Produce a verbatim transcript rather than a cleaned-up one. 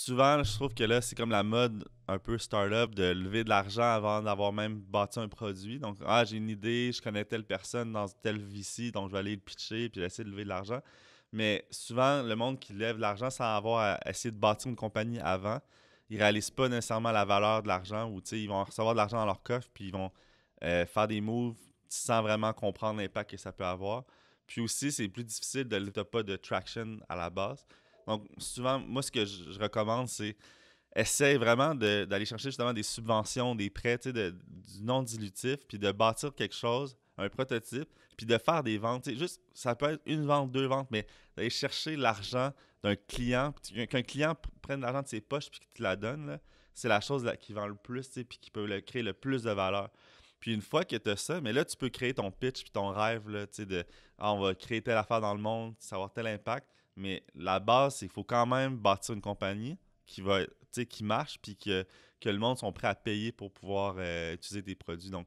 souvent, je trouve que là, c'est comme la mode un peu start-up de lever de l'argent avant d'avoir même bâti un produit. Donc, ah, j'ai une idée, je connais telle personne dans telle V C, donc je vais aller le pitcher puis essayer de lever de l'argent. Mais souvent, le monde qui lève de l'argent sans avoir à essayer de bâtir une compagnie avant, ils ne réalisent pas nécessairement la valeur de l'argent ou ils vont recevoir de l'argent dans leur coffre puis ils vont euh, faire des moves sans vraiment comprendre l'impact que ça peut avoir. Puis aussi, c'est plus difficile de n'as pas de traction à la base. Donc souvent, moi, ce que je, je recommande, c'est essayer vraiment d'aller chercher justement des subventions, des prêts, tu sais, de, du non-dilutif, puis de bâtir quelque chose, un prototype, puis de faire des ventes. Tu sais, juste, ça peut être une vente, deux ventes, mais d'aller chercher l'argent d'un client, qu'un client prenne l'argent de ses poches puis qu'il te la donne, c'est la chose là, qui vend le plus, tu sais, puis qui peut le, créer le plus de valeur. Puis une fois que tu as ça, mais là, tu peux créer ton pitch puis ton rêve, là, tu sais, de ah, on va créer telle affaire dans le monde, savoir tel impact. Mais la base, c'est qu'il faut quand même bâtir une compagnie qui va, qui marche puis que, que le monde sont prêts à payer pour pouvoir euh, utiliser tes produits. Donc,